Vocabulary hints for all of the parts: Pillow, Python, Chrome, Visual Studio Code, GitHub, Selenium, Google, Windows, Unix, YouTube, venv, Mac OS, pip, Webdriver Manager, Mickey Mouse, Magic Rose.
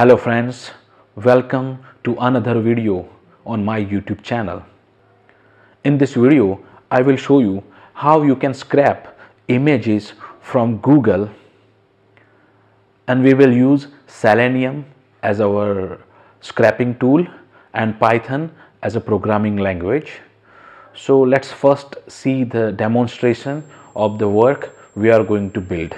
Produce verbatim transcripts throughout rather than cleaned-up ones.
Hello friends, welcome to another video on my YouTube channel. In this video, I will show you how you can scrape images from Google, and we will use Selenium as our scraping tool and Python as a programming language. So let's first see the demonstration of the work we are going to build.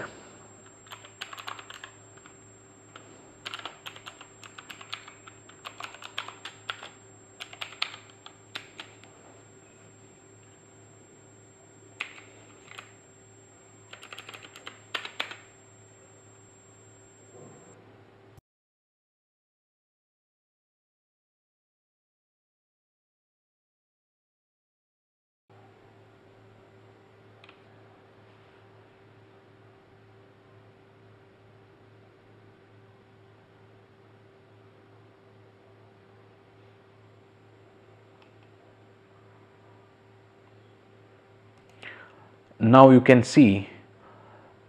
Now you can see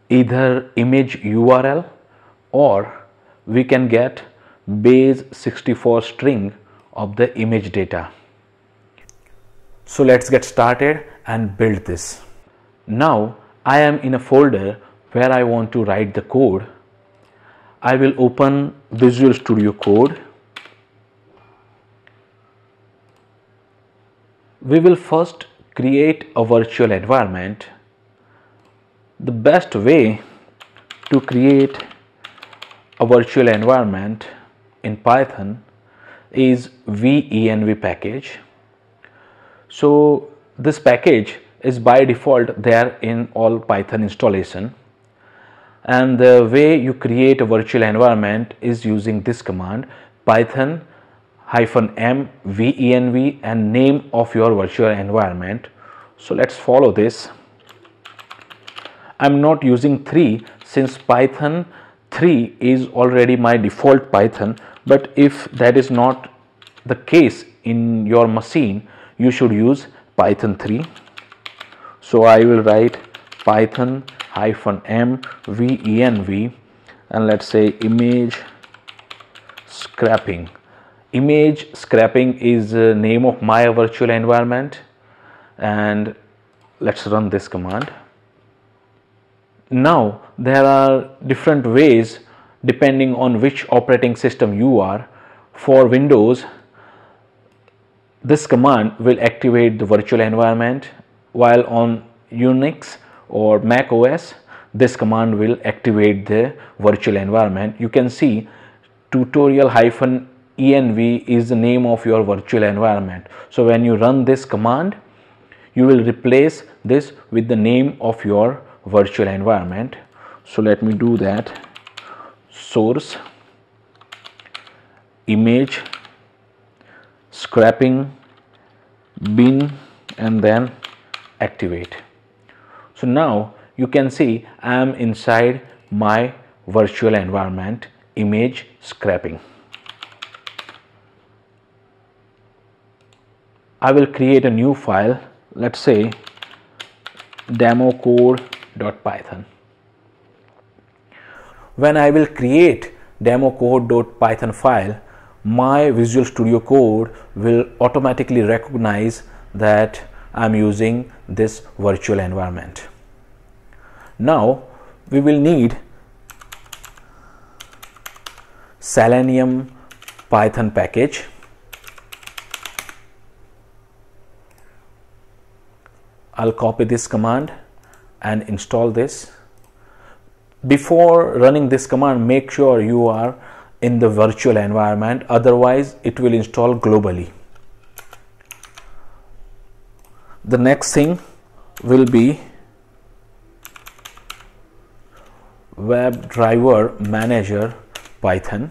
either image U R L, or we can get base sixty-four string of the image data. So let's get started and build this. Now I am in a folder where I want to write the code. I will open Visual Studio Code. We will first create a virtual environment. The best way to create a virtual environment in Python is venv package. So this package is by default there in all Python installation, and the way you create a virtual environment is using this command: python hyphen m venv and name of your virtual environment. So let's follow this. I'm not using three since Python three is already my default Python, but if that is not the case in your machine, you should use Python three. So I will write Python hyphen m venv and let's say image scraping. Image scraping is the name of my virtual environment, and let's run this command. Now there are different ways depending on which operating system you are. For Windows, this command will activate the virtual environment, while on Unix or Mac O S this command will activate the virtual environment. You can see tutorial hyphen env is the name of your virtual environment. So when you run this command, you will replace this with the name of your virtual environment. So let me do that. Source image scraping bin and then activate. So now you can see I am inside my virtual environment image scraping. I will create a new file, let's say democode dot python. When I will create democode dot python file, my Visual Studio Code will automatically recognize that I am using this virtual environment. Now we will need Selenium Python package. I'll copy this command and install this. Before running this command, make sure you are in the virtual environment, otherwise it will install globally. The next thing will be Webdriver Manager Python.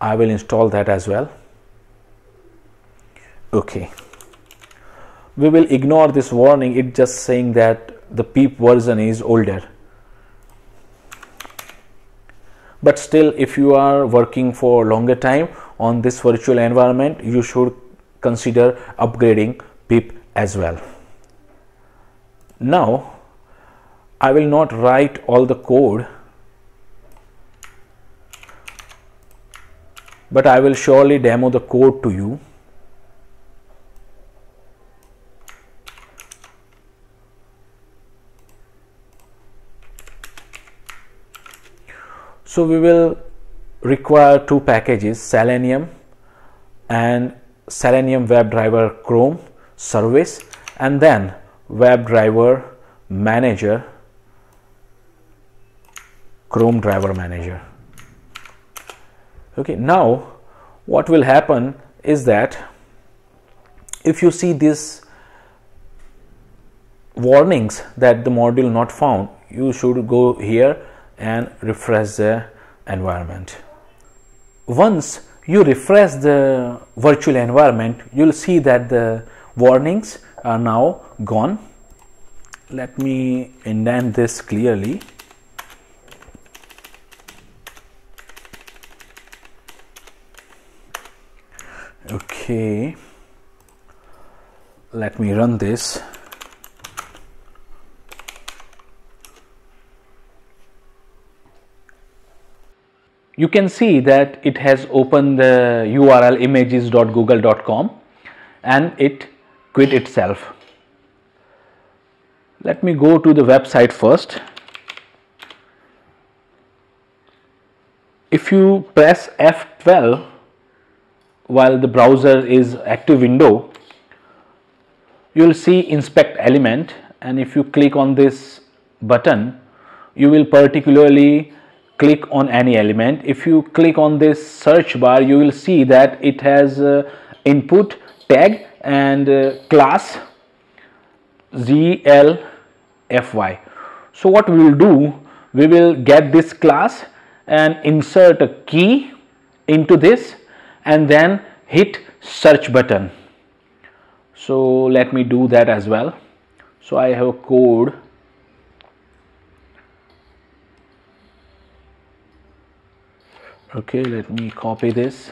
I will install that as well. Okay, we will ignore this warning, it just saying that the pip version is older. But still, if you are working for longer time on this virtual environment, you should consider upgrading pip as well. Now I will not write all the code, but I will surely demo the code to you. So we will require two packages, Selenium and Selenium WebDriver Chrome service, and then WebDriver Manager, Chrome driver manager. Okay, now what will happen is that if you see these warnings that the module not found, you should go here and refresh the environment. Once you refresh the virtual environment, you'll see that the warnings are now gone. Let me indent this clearly. Okay, let me run this. You can see that it has opened the U R L images dot google dot com and it quit itself. Let me go to the website first. If you press F twelve while the browser is active window, you will see inspect element, and if you click on this button, you will particularly click on any element. If you click on this search bar, you will see that it has uh, input tag and uh, class Z L F Y. So what we will do, we will get this class and insert a key into this and then hit search button. So let me do that as well. So I have a code. Okay, let me copy this.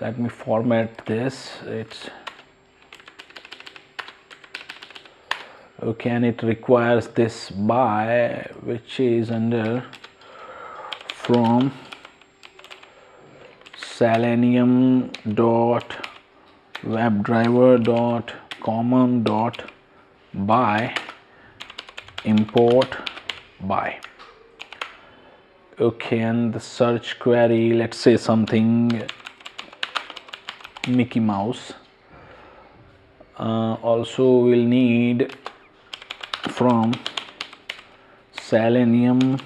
Let me format this. It's okay, and it requires this by, which is under from selenium dot webdriver dot common dot by import by. Okay, and the search query, let's say something Mickey Mouse. Uh, also we'll need from Selenium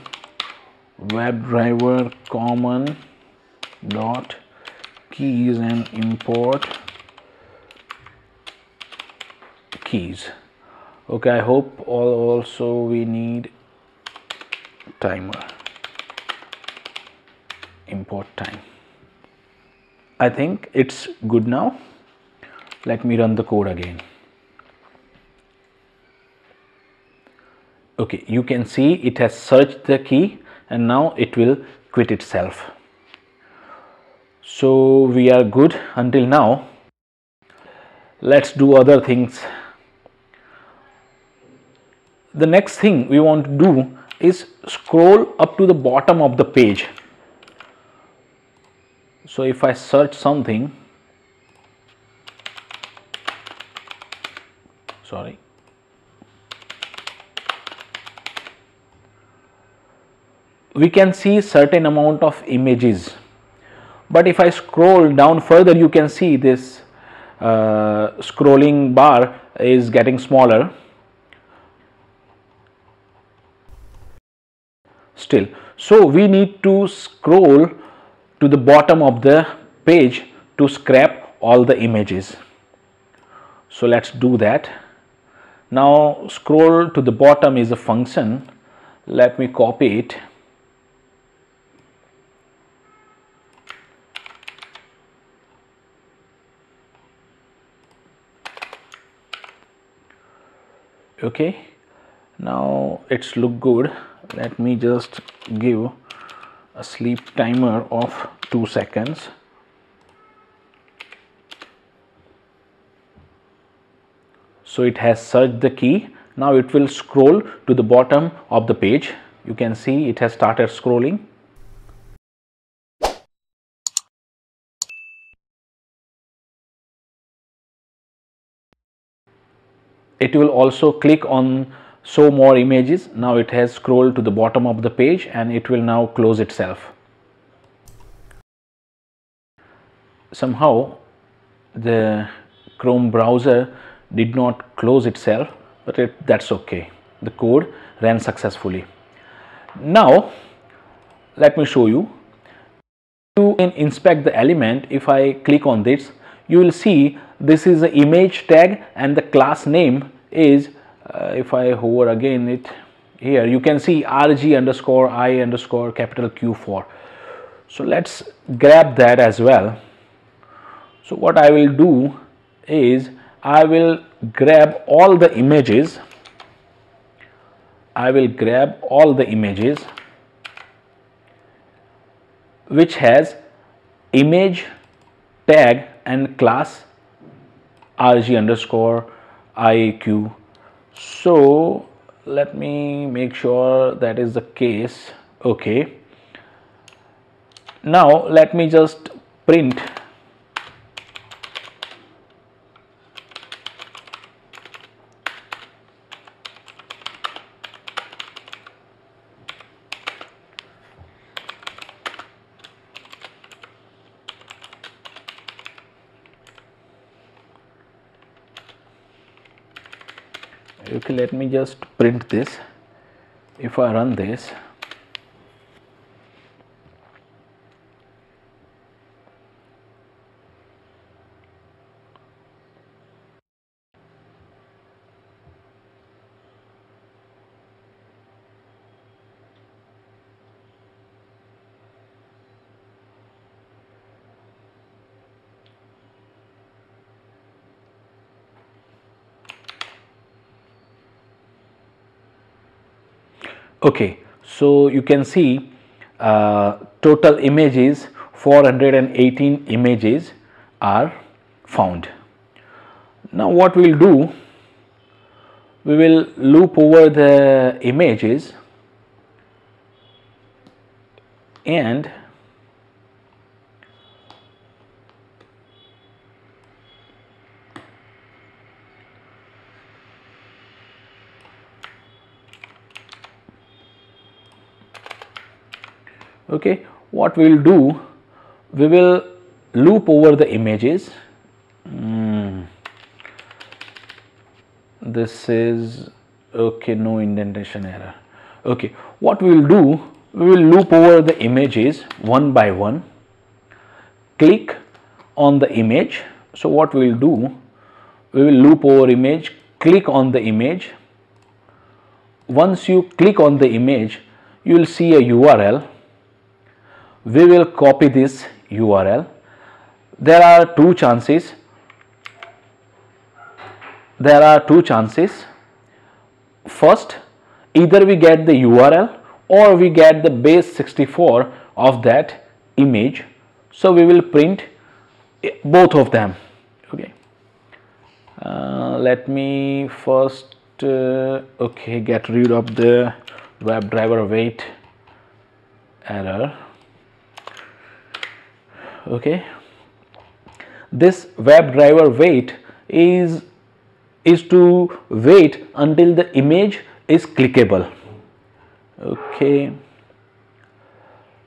WebDriver common dot keys and import keys. Okay, I hope all also we need timer. Import time. I think it's good now. Let me run the code again. Okay, you can see it has searched the key and now it will quit itself. So we are good until now. Let's do other things. The next thing we want to do is scroll up to the bottom of the page. So if I search something, sorry, we can see certain amount of images, but if I scroll down further, you can see this uh, scrolling bar is getting smaller. Still, so we need to scroll to the bottom of the page to scrap all the images. So let's do that. Now scroll to the bottom is a function. Let me copy it. Okay, now it's look good. Let me just give a sleep timer of two seconds. So it has searched the key. Now it will scroll to the bottom of the page. You can see it has started scrolling. It will also click on show more images. Now it has scrolled to the bottom of the page and it will now close itself. Somehow the Chrome browser did not close itself, but it, that's okay. The code ran successfully. Now let me show you. You can inspect the element. If I click on this, you will see this is an image tag and the class name is, uh, if I hover again it here, you can see rg underscore I underscore capital Q four. So let's grab that as well. So what I will do is I will grab all the images. I will grab all the images which has image tag and class rg underscore iq. So let me make sure that is the case. Okay, now let me just print. Okay, let me just print this. If I run this, okay, so you can see uh, total images, four hundred eighteen images are found. Now what we will do, we will loop over the images and okay, what we will do, we will loop over the images. Mm. This is okay, no indentation error. Okay, what we will do, we will loop over the images one by one. Click on the image. So what we will do, we will loop over image, click on the image. Once you click on the image, you will see a U R L. We will copy this U R L. There are two chances. There are two chances. First, either we get the U R L or we get the base sixty-four of that image. So we will print both of them. Okay. Uh, let me first uh, okay, get rid of the WebDriver wait error. Okay, this WebDriver wait is is to wait until the image is clickable. Okay,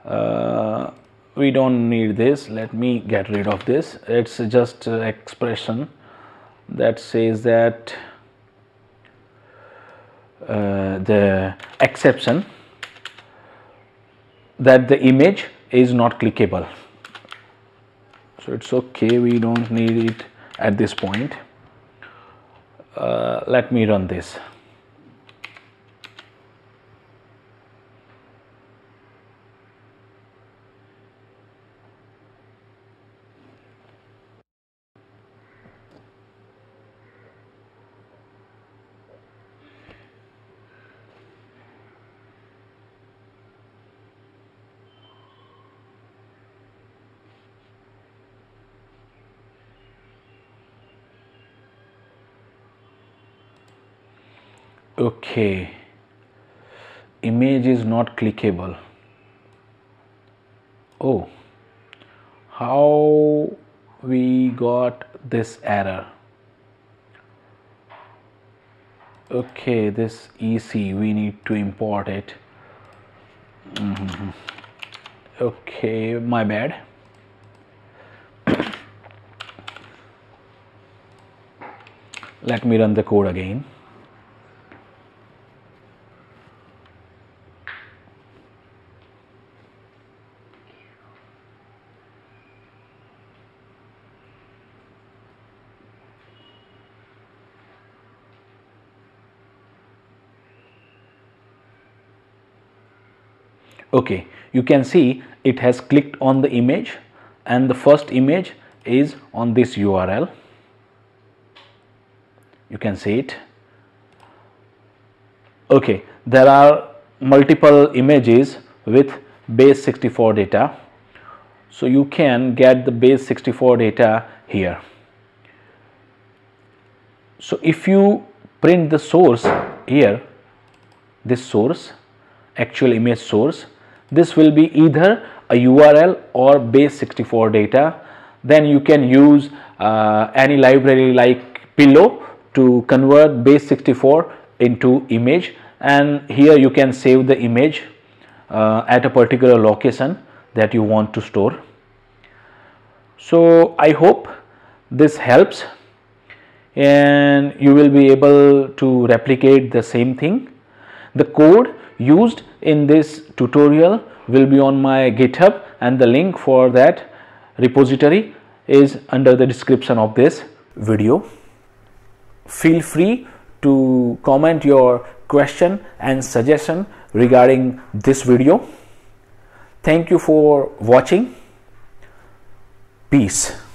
uh, we don't need this. Let me get rid of this. It's just an expression that says that uh, the exception that the image is not clickable. So it's okay, we don't need it at this point. Uh, let me run this. Okay, image is not clickable. Oh, how we got this error? Okay, this E C, we need to import it. Mm-hmm. Okay, my bad. Let me run the code again. Okay, you can see it has clicked on the image and the first image is on this U R L. You can see it. Okay, there are multiple images with base sixty-four data. So you can get the base sixty-four data here. So if you print the source here, this source, actual image source, this will be either a U R L or base sixty-four data. Then you can use uh, any library like Pillow to convert base sixty-four into image, and here you can save the image uh, at a particular location that you want to store. So I hope this helps and you will be able to replicate the same thing. The code used in this tutorial will be on my GitHub, and the link for that repository is under the description of this video. Feel free to comment your question and suggestion regarding this video. Thank you for watching. Peace.